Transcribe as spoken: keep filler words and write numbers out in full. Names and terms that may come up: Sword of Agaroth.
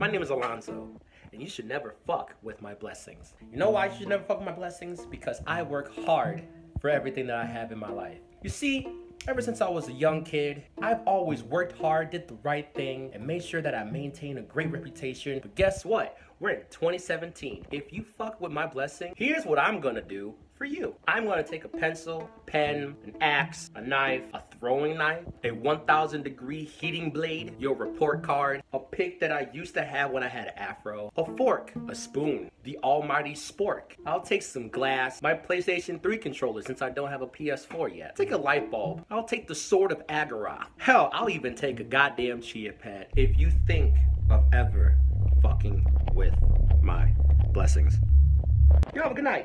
My name is Alonzo, and you should never fuck with my blessings. You know why you should never fuck with my blessings? Because I work hard for everything that I have in my life. You see, ever since I was a young kid, I've always worked hard, did the right thing, and made sure that I maintain a great reputation. But guess what? We're in twenty seventeen. If you fuck with my blessing, here's what I'm gonna do for you. I'm gonna take a pencil, pen, an axe, a knife, a throwing knife, a one thousand degree heating blade, your report card, a pick that I used to have when I had an afro, a fork, a spoon, the almighty spork. I'll take some glass, my PlayStation three controller since I don't have a P S four yet. Take a light bulb. I'll take the Sword of Agaroth. Hell, I'll even take a goddamn chia pet. If you think of ever fucking with my blessings. You have a good night.